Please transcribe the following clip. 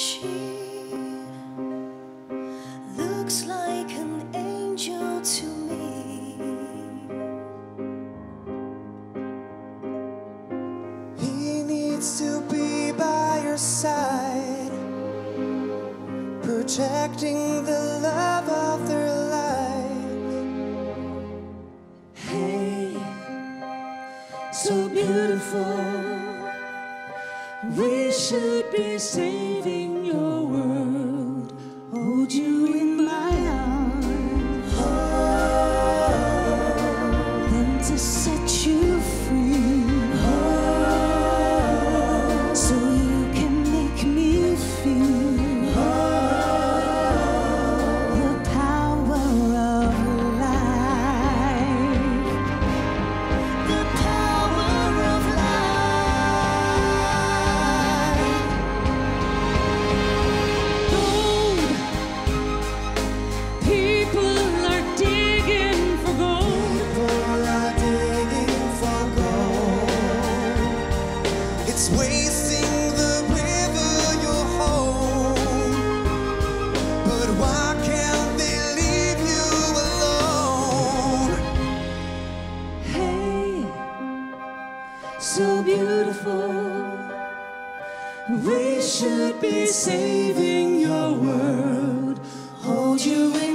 She looks like an angel to me. He needs to be by your side, protecting the love of their life. Hey, so beautiful, we should be saving your world. Hold you in my arms, oh, then to set you free, oh, so you can make me feel, oh, the power of life, the power of life. It's wasting the river you hold, but why can't they leave you alone? Hey, so beautiful, we should be saving your world. Hold you in.